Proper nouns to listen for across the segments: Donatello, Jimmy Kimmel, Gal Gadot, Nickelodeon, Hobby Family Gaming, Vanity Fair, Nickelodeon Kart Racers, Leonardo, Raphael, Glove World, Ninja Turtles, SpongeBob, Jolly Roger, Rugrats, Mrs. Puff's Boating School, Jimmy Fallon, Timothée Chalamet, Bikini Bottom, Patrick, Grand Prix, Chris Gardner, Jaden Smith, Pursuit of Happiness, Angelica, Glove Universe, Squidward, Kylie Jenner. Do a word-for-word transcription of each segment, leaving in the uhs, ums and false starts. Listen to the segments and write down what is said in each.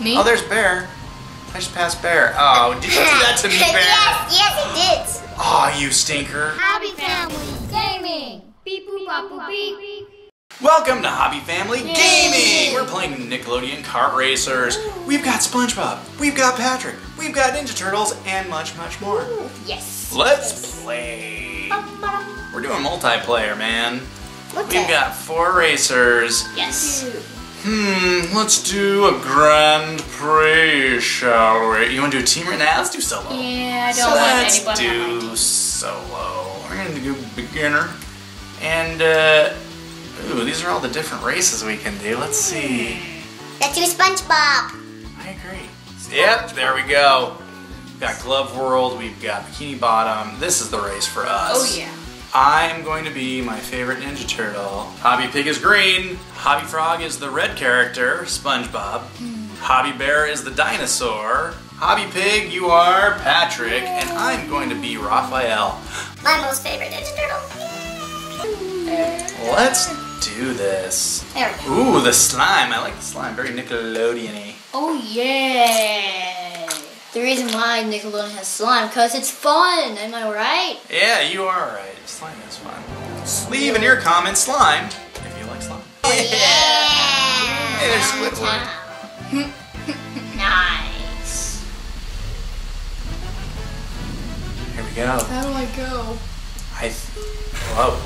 Me? Oh, there's Bear. I just passed Bear. Oh, did you do that to me, Bear? Yes, yes, it did. Oh, you stinker. Hobby Family Gaming. Beep, boop, bop, boop, beep. Welcome to Hobby Family Gaming. Gaming! We're playing Nickelodeon Kart Racers. Ooh. We've got SpongeBob, we've got Patrick, we've got Ninja Turtles, and much, much more. Ooh, yes. Let's yes. play. Bum, bum. We're doing multiplayer, man. What's we've it? got four racers. Yes. Hmm, let's do a Grand Prix, shall we? You want to do a team right now? Let's do solo. Yeah, I don't so want anyone Let's do solo. We're going to do beginner. And, uh... ooh, these are all the different races we can do. Let's see. Let's do SpongeBob. I agree. Yep, there we go. We've got Glove World. We've got Bikini Bottom. This is the race for us. Oh, yeah. I'm going to be my favorite Ninja Turtle. Hobby Pig is green. Hobby Frog is the red character, SpongeBob. Hmm. Hobby Bear is the dinosaur. Hobby Pig, you are Patrick. Yay. And I'm going to be Raphael. My most favorite Ninja Turtle. Let's do this. There we go. Ooh, the slime. I like the slime. Very Nickelodeon-y. Oh, yeah. The reason why Nickelodeon has slime, because it's fun. Am I right? Yeah, you are right. Slime is fun. Leave in your comments slime if you like slime. Oh, yeah. yeah. Hey, there's Squidward. Nice. Here we go. How do I go? I... Whoa.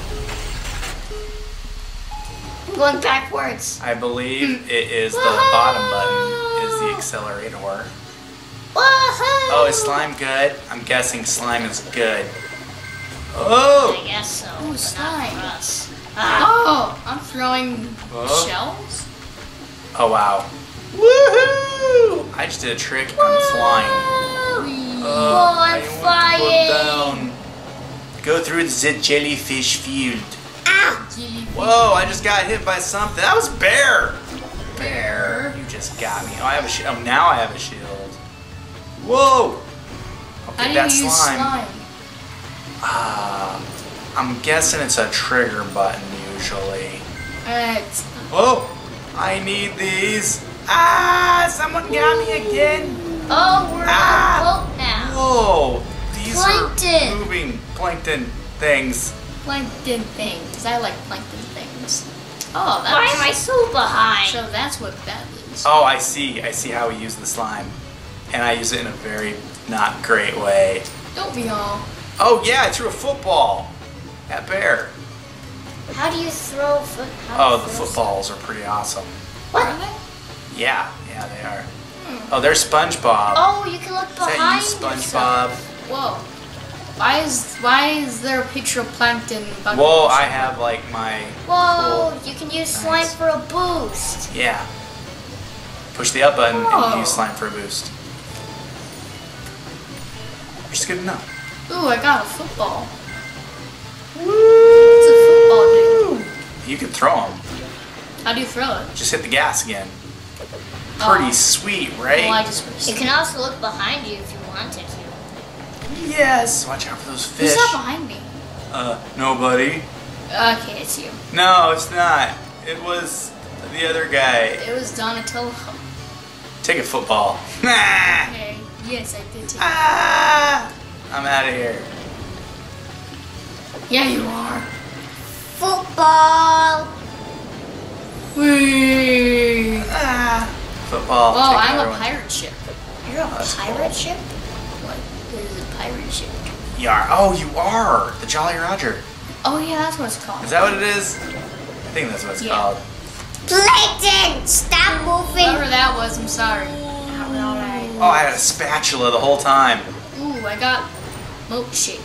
Going backwards. I believe it is the bottom button is the accelerator. Whoa. Oh, is slime good? I'm guessing slime is good. Oh! I guess so. Ooh, slime. Ah. Oh, I'm throwing oh. shells. Oh, wow. Woohoo! I just did a trick. Whoa. I'm flying. Oh, oh I'm I flying. Go, go through the jellyfish field. Whoa, I just got hit by something. That was Bear. Bear. You just got me. Oh, I have a shield. Oh, now I have a shield. Whoa. I'll pick that slime. Uh, I'm guessing it's a trigger button usually. Uh, Whoa. I need these. Ah, someone got me again. Oh, we're ah. on a boat now. Whoa. These Plankton. are moving plankton things. Plankton things. I like plankton things. Oh, that's... Why am I so behind? So that's what that is. Oh, I see. I see how we use the slime. And I use it in a very not great way. Don't be all. Oh, yeah, I threw a football at Bear. How do you throw foot? How oh, the footballs stuff? are pretty awesome. What? Are they? Yeah. Yeah, they are. Hmm. Oh, there's SpongeBob. Oh, you can look is behind Is that you, SpongeBob? Yourself. Whoa. Why is why is there a picture of plankton? Whoa! I have like my. Whoa! Cool. You can use slime nice. for a boost. Yeah. Push the up button Whoa. and use slime for a boost. Just good enough. Ooh! I got a football. Woo! It's a football, dude. You can throw them. How do you throw it? Just hit the gas again. Pretty oh. sweet, right? Well, I just you can also look behind you if you wanted to. Yes! Watch out for those fish. Who's that behind me? Uh, nobody. Okay, it's you. No, it's not. It was the other guy. It was Donatello. Take a football. Okay. Yes, I did take ah! it. I'm out of here. Yeah, you are. Football! Whee! Ah! Football. Oh, I'm a pirate one. ship. You're a That's pirate cool. ship? Pirate ship. You are. Oh, you are the Jolly Roger. Oh yeah, that's what it's called. Is that what it is? I think that's what it's yeah. called. Plankton, stop moving. Whatever that was, I'm sorry. Alright. Oh, I had a spatula the whole time. Ooh, I got milkshake.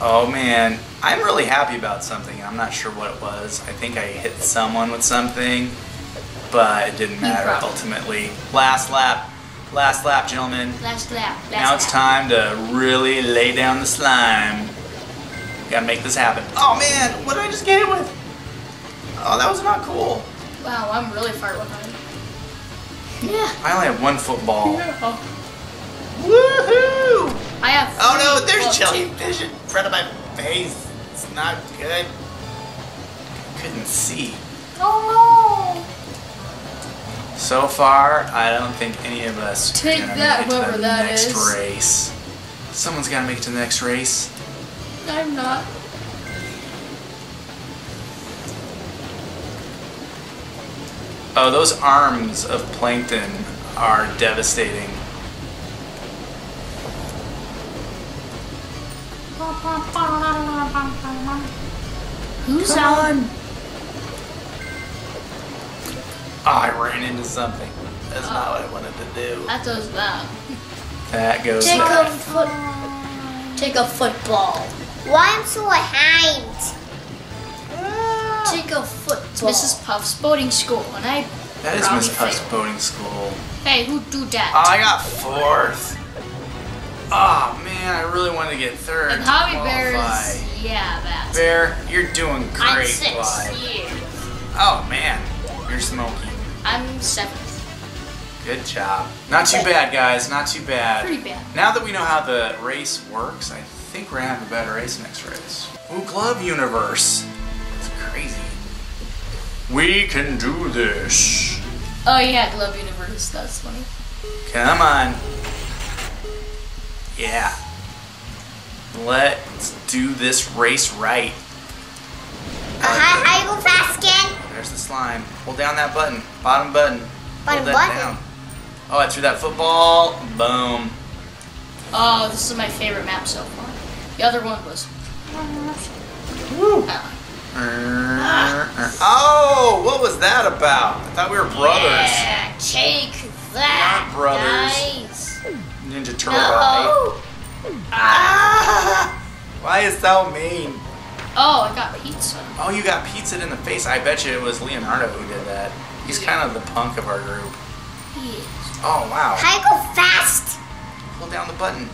Oh man, I'm really happy about something. I'm not sure what it was. I think I hit someone with something, but it didn't matter ultimately. Last lap. Last lap, gentlemen. Last lap. Last now it's lap. time to really lay down the slime. Gotta make this happen. Oh man, what did I just get hit with? Oh, that was not cool. Wow, I'm really far behind. Yeah. I only have one football. Beautiful. Woohoo! I have. Oh no, there's jellyfish in front of my face. It's not good. Couldn't see. Oh no. So far, I don't think any of us take that, whoever that is. Next race. Someone's got to make it to the next race. I'm not. Oh, those arms of plankton are devastating. Who's on? Oh, I ran into something. That's uh, not what I wanted to do. That goes that. That goes Take that. A foot Take a football. Why I'm so behind? Take a football. Missus Puff's Boating School, and I. That is Missus Puff's Boating School. Hey, who do that? Oh, I got fourth. Oh man, I really wanted to get third. And Hobby Bear's, yeah, that's. Bear, you're doing great. I'm sixth year. Oh man, you're smoking. I'm seventh. Good job. Not too bad, guys. Not too bad. Pretty bad. Now that we know how the race works, I think we're gonna have a better race next race. Ooh, Glove Universe. Crazy. We can do this. Oh yeah, Glove Universe, that's funny. Come on. Yeah. Let's do this race right. Uh-huh, I go fast again. There's the slime. Hold down that button. Bottom button. Bottom Hold that button. Down. Oh, I threw that football. Boom. Oh, this is my favorite map so far. The other one was... Woo. Oh. Oh, what was that about? I thought we were brothers. Yeah, take that. Not brothers. Nice. Ninja Turtle. No. Ah. Why is that mean? Oh, I got pizza. Oh, you got pizza in the face. I bet you it was Leonardo who did that. He's yeah. kind of the punk of our group. He is. Oh, wow. I go fast. Hold down the button.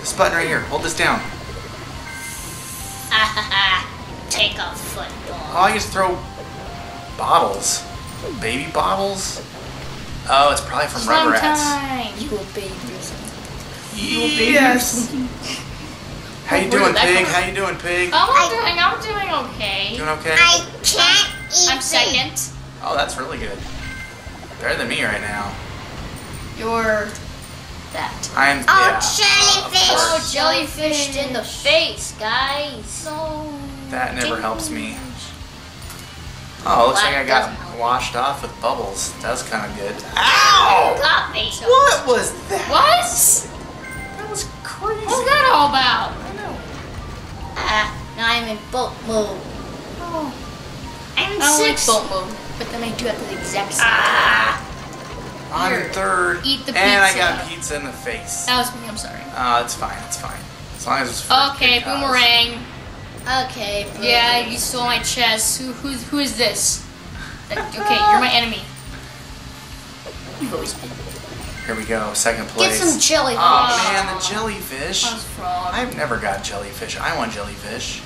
This button right here. Hold this down. Take a football. Oh, I just throw bottles. Baby bottles? Oh, it's probably from Rugrats. You will baby yourself. Yes. You will baby yourself. How you doing, pig? How you doing, pig? Oh, I'm doing, I'm doing okay. Doing okay? I can't eat I'm second. It. Oh, that's really good. Better than me right now. You're that. I am, oh, yeah. Jellyfish! Oh, jellyfish in the face, guys. No. That never Dang. helps me. Oh, looks like I got washed off with bubbles. That was kind of good. Ow! You got me. What was that? What? That was crazy. What's that all about? I know. Ah, uh, now I'm in boat mode. Oh. I'm in sixth. I don't like boat mode, but then I do have the exact same. Ah! On third, eat the pizza. And I got pizza in the face. That was me, I'm sorry. Uh, it's fine, it's fine. As long as it's fine. Okay, boomerang. Okay, boomerang. Yeah, you stole my chest. Who, who's, who is this? Okay, you're my enemy. You've always been. Here we go, second place. Get some jellyfish. Oh man, the jellyfish. I was frog. I've never got jellyfish. I want jellyfish.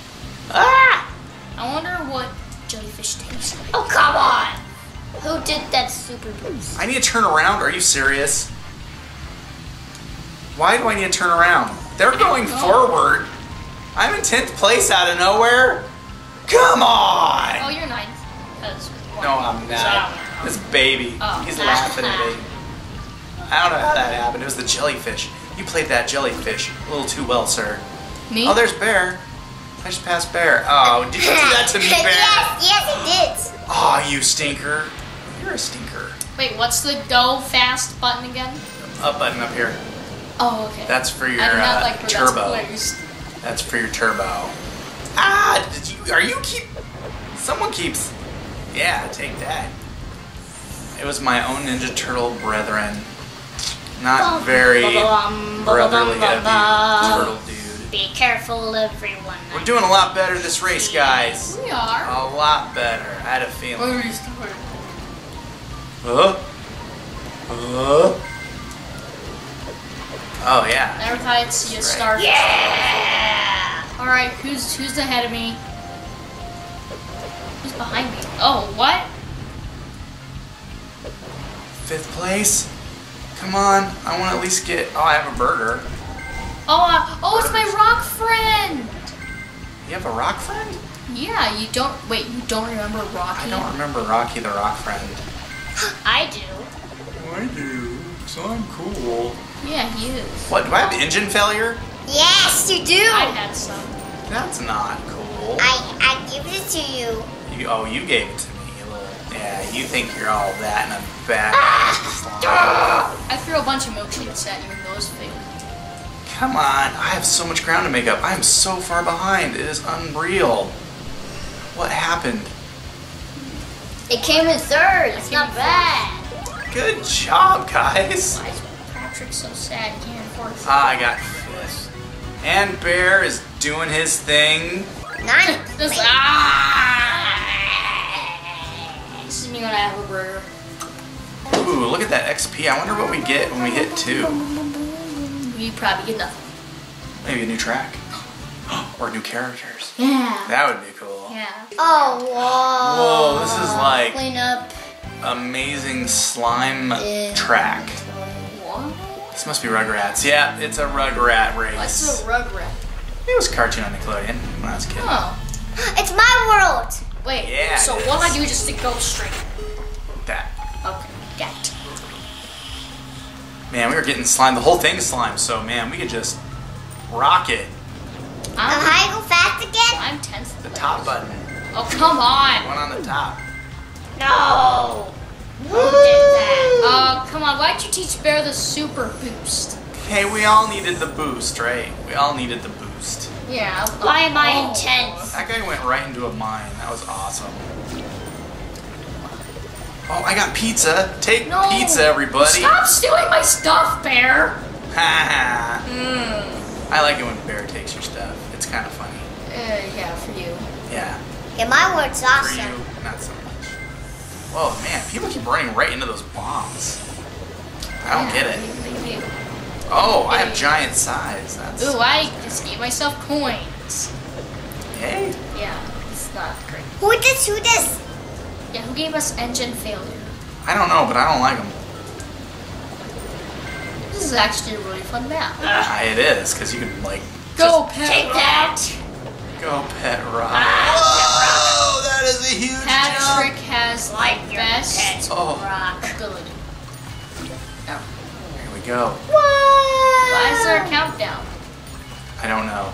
Ah! I wonder what jellyfish tastes like. Oh, come on! Who did that super boost? I need to turn around. Are you serious? Why do I need to turn around? They're going forward. I'm in tenth place out of nowhere. Come on. Oh, you're ninth. No, I'm not. This baby. Oh. He's laughing at me. I don't know how that happened. It was the jellyfish. You played that jellyfish a little too well, sir. Me? Oh, there's Bear. I just passed Bear. Oh, did you do that to me, Bear? Yes, yes, it did. Oh, you stinker. You're a stinker. Wait, what's the go fast button again? Up button up here. Oh, okay. That's for your uh, like turbo. That's, that's for your turbo. Ah, did you? Are you keep? Someone keeps. Yeah, take that. It was my own Ninja Turtle brethren. Not very brotherly of you, turtle dude. Be careful, everyone. We're doing a lot better this race, guys. We are. A lot better. I had a feeling. Uh, uh. Oh yeah. Never thought I'd see a star. Right. Yeah. All right, who's who's ahead of me? Who's behind me? Oh, what? Fifth place. Come on, I want to at least get. Oh, I have a burger. Oh, uh, oh, it's my rock friend. You have a rock friend? Yeah, you don't. Wait, you don't remember Rocky? I don't remember Rocky the Rock Friend. I do, because I'm cool. Yeah, he is. What, do I have engine failure? Yes, you do! I had some. That's not cool. I, I gave it to you. you. Oh, you gave it to me. Yeah, you think you're all that and I'm back. Ah! I threw a bunch of milkshakes at you and those things. Come on, I have so much ground to make up. I am so far behind. It is unreal. What happened? It came in third. It's not bad. Good job, guys. Why is Patrick so sad? He can't afford it. Ah, I got this. And Bear is doing his thing. Nine. This, ah! This is me when I have a burger. Ooh, look at that X P. I wonder what we get when we hit two. We probably get nothing. Maybe a new track. Or new characters. Yeah. That would be cool. Yeah. Oh, whoa. Whoa, this is like clean up. Amazing slime in track. What? This must be Rugrats. Yeah, it's a Rugrat race. What's a Rugrat? It was a cartoon on Nickelodeon when I was a kid. Oh. It's my world. Wait, yeah, so what do I do just to go straight? That. Okay. That. Man, we were getting slime. The whole thing is slime, so man, we could just rock it. I'm um, high go fast again? I'm tense. The top button. Oh, come on. The one on the top. No. Who did that? Oh, come on. Why'd you teach Bear the super boost? Hey, we all needed the boost, right? We all needed the boost. Yeah. Why am I intense? That guy went right into a mine. That was awesome. Oh, I got pizza. Take no. pizza, everybody. Stop stealing my stuff, Bear. Ha ha. Mm. I like it when Bear takes your stuff. It's kind of funny. Uh, yeah, for you. Yeah. Yeah, my word's awesome. For you, not so much. Whoa, man, people keep running right into those bombs. I don't yeah, get it. You, you. Oh, I have giant size. That's Ooh, I just gave myself coins. Hey. Yeah, it's not great. Who does, who does? Yeah, who gave us engine failure? I don't know, but I don't like them. This is actually a really fun map. Ah, it is, because you can, like, go pet take rock. that. Go pet rock. Ah, oh, pet rock. That is a huge Patrick jump. has like the best pet oh. rock ability. Oh. Here we go. What? Why is there a countdown? I don't know.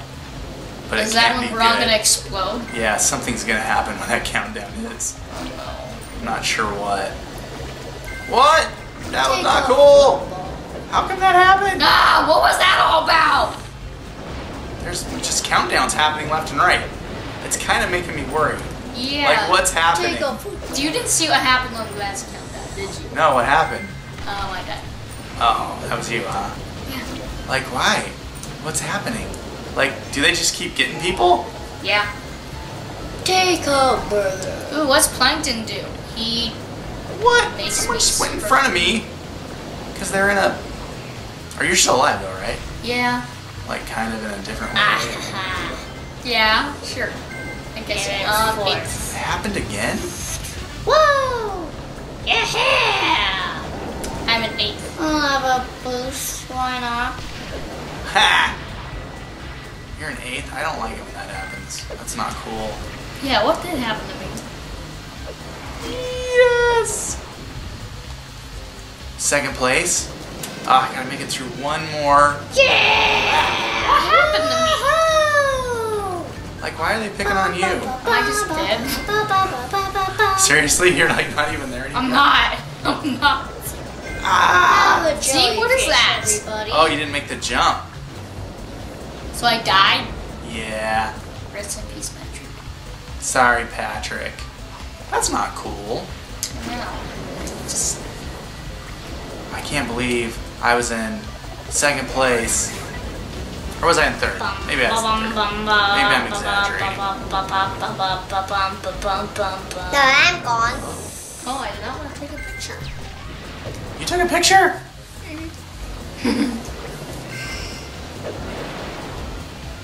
But is it that when we're all going to explode? Yeah, something's going to happen when that countdown hits. I'm not sure what. What? That was not cool. How could that happen? Ah, what was that all about? There's just countdowns happening left and right. It's kind of making me worry. Yeah. Like, what's happening? You didn't see what happened on the last countdown, did you? No, what happened? Oh, I got it. Oh, that was you, huh? Yeah. Like, why? What's happening? Like, do they just keep getting people? Yeah. Take up, brother. Ooh, what's Plankton do? He... What? Makes Someone me just went in front of me. Because they're in a... Are you still alive though, right? Yeah. Like kind of in a different way. Uh-huh. Yeah, sure. I guess it uh, it happened again? Whoa! Yeah! I'm an eight. I'll have a boost. Why not? Ha! You're an eighth? I don't like it when that happens. That's not cool. Yeah, what did happen to me? Yes! Second place. Ah, oh, I gotta make it through one more. Yeah! What happened to me? Like, why are they picking on you? Am I just dead? Seriously? You're like not even there anymore? I'm not. I'm not. Ah! See, what is that? Everybody. Oh, you didn't make the jump. So I died? Yeah. Rest in peace, Patrick. Sorry, Patrick. That's not cool. No. Just, I can't believe... I was in second place, or was I in third? Maybe I was in third. Maybe I'm exaggerating. No, I'm gone. Oh, I did not want to take a picture. You took a picture?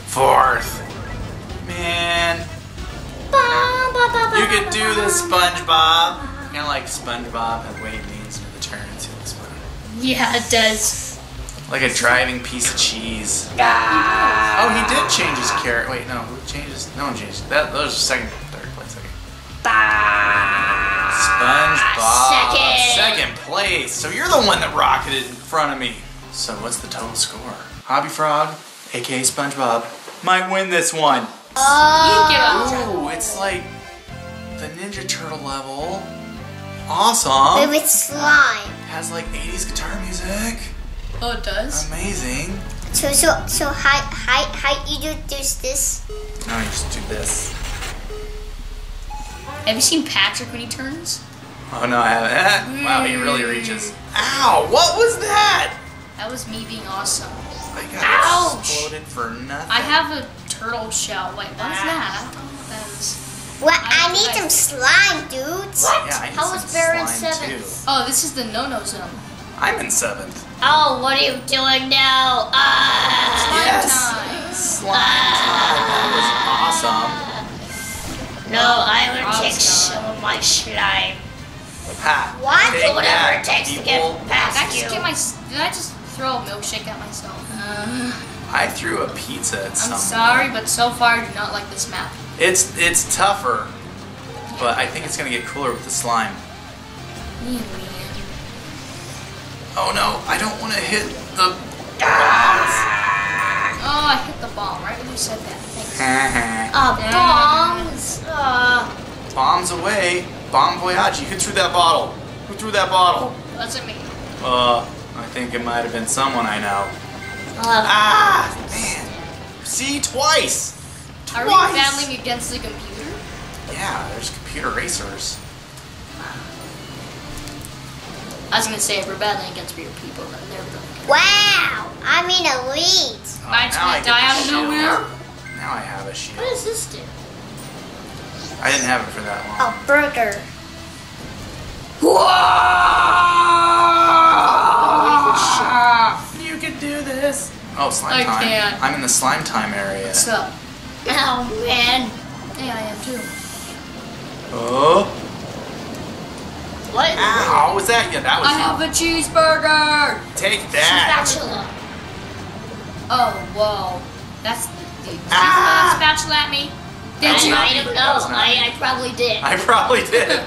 Fourth. Man. You could do this, SpongeBob. Kind of like SpongeBob and Wade leads into the turn into the SpongeBob. Yeah, it does. Like a driving piece of cheese. Ah. Oh, he did change his character. Wait, no, who changes? No one changed. That, that was second, third place. Okay. Ah. SpongeBob. Second. Second place. Okay, so you're the one that rocketed in front of me. So what's the total score? Hobby Frog, aka SpongeBob, might win this one. Oh. Ooh, it's like the Ninja Turtle level. Awesome. But with slime. It has like eighties guitar music. Oh, it does? Amazing. So, so, so, hi, hi, hi, you do this, this. No, you just do this. Have you seen Patrick when he turns? Oh, no, I haven't. Mm. Wow, he really reaches. Ow, what was that? That was me being awesome. I got Ouch. exploded for nothing. I have a turtle shell. Wait, what is that? I don't know what that is. Well, I, I need I, some slime, dudes. What? Yeah, I need How some was Baron seventh? Oh, this is the no-no zone. I'm in seventh. Oh, what are you doing now? Ah, slime yes. time. Slime ah. time. That was awesome. No, I would take some of my slime. Ha. What? Take Whatever it takes to get past you. Did I, just get my, did I just throw a milkshake at myself? Uh, I threw a pizza at someone. I'm sorry, but so far I do not like this map. It's it's tougher, but I think it's gonna get cooler with the slime. Oh no, I don't want to hit the bombs. Oh, I hit the bomb right when you said that. Thanks. uh, bombs. Uh. Bombs away, bomb voyage. Who threw that bottle? Who threw that bottle? Wasn't me. Uh, I think it might have been someone I know. Uh, ah, man. See twice. Are we battling against the computer? Yeah, there's computer racers. I was gonna say we're battling against real people, but they're really Wow! I'm in a lead. Oh, I just gonna die out of nowhere. Now I have a shield. What does this do? I didn't have it for that long. A burger. Whoa! You can do this. Oh, slime time. I can't. I'm in the slime time area. What's up? Oh man. Yeah, I am too. Oh. What? Ow, was that? Yeah, that was. I have a cheeseburger! Take that! Spatula. Oh, whoa. That's the ah. spatula at me. Did you? I don't know. I, I probably did. I probably did.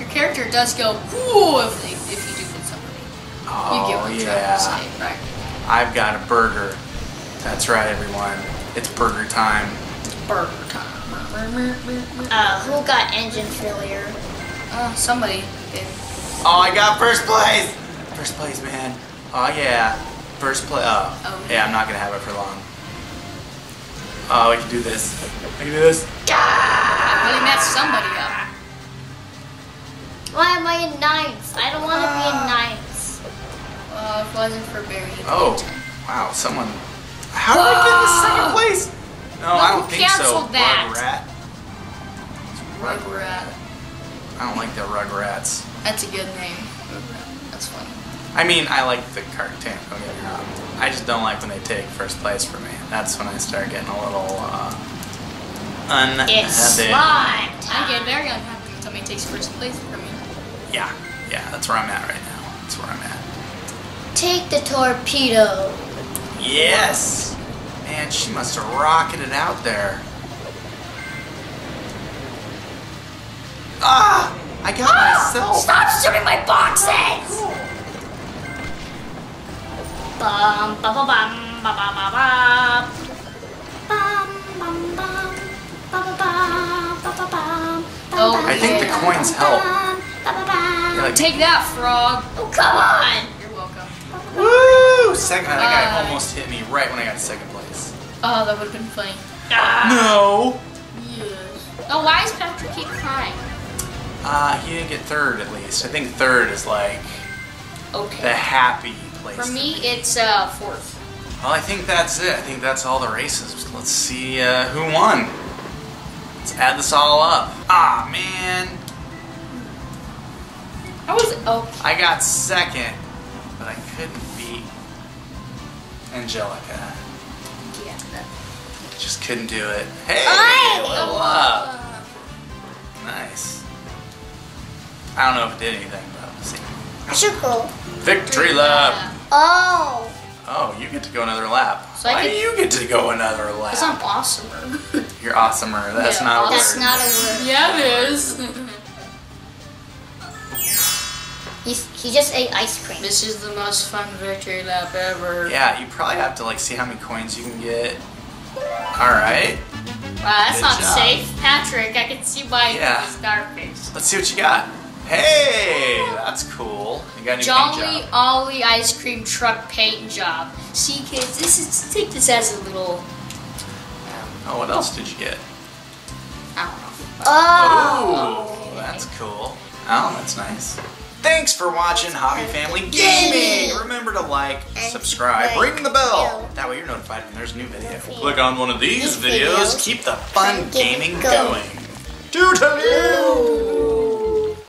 Your character does go, whoa, if, if you do hit somebody. Oh, you get what you're yeah. trying to say, right? I've got a burger. That's right, everyone. It's burger time. Burger time. Uh, who got engine failure? Uh, somebody did. Oh, I got first place! First place, man. Oh, yeah. First place. Oh. oh. Yeah, I'm not gonna have it for long. Oh, I can do this. I can do this. I really messed somebody up. Why am I in ninth? I don't want to uh, be in ninth. Well, uh, it wasn't for Barry. Oh, wow, someone... How did Whoa. I get the second place? No, no I don't think so. That. Rugrat. Rugrat. I don't like the Rugrats. That's a good name. Rugrat. That's funny. I mean, I like the cartoon. Don't get me wrong. I just don't like when they take first place for me. That's when I start getting a little uh, unhappy. It's slime. I get very unhappy when somebody takes first place for me. Yeah, yeah, that's where I'm at right now. That's where I'm at. Take the torpedo. Yes! Man, she must have rocketed out there. Ah! I got ah, myself! Stop shooting my boxes! Bum, bum, bum, bum, bum, bum, bum. Bum, bum, bum, bum, bum, bum, oh, I think the coins help. Like, take that, frog! Oh, come on! Woo! Second, that guy uh, almost hit me right when I got second place. Oh, that would have been funny. Ah. No! Yes. Oh, why does Patrick keep crying? Uh, he didn't get third, at least. I think third is, like, okay. the happy place. For me, it's uh, fourth. Well, I think that's it. I think that's all the races. Let's see uh, who won. Let's add this all up. Ah, man. I was okay. I got second. But I couldn't beat Angelica. Yeah. Just couldn't do it. Hey! Hey level up. up! Nice. I don't know if it did anything, but we'll see. I should go. Victory lap! Yeah. Oh! Oh, you get to go another lap. So Why I could... do you get to go another lap? Because I'm awesomer. You're awesomer. That's yeah, not a word. That's not a word. Yeah, it is. He's, he just ate ice cream. This is the most fun victory lap ever. Yeah, you probably have to like see how many coins you can get. Alright. Wow, that's not safe. Patrick, I can see by his garbage. Let's see what you got. Hey, that's cool. You got a new Jolly Ollie ice cream truck paint job. See kids, this is take this as a little. Oh, what else did you get? I don't know. Oh, oh that's cool. Oh, that's nice. Thanks for watching Hobby Family Gaming! Remember to like, subscribe, ring the bell. That way you're notified when there's a new video. Click on one of these videos, keep the fun gaming going. Toodaloo!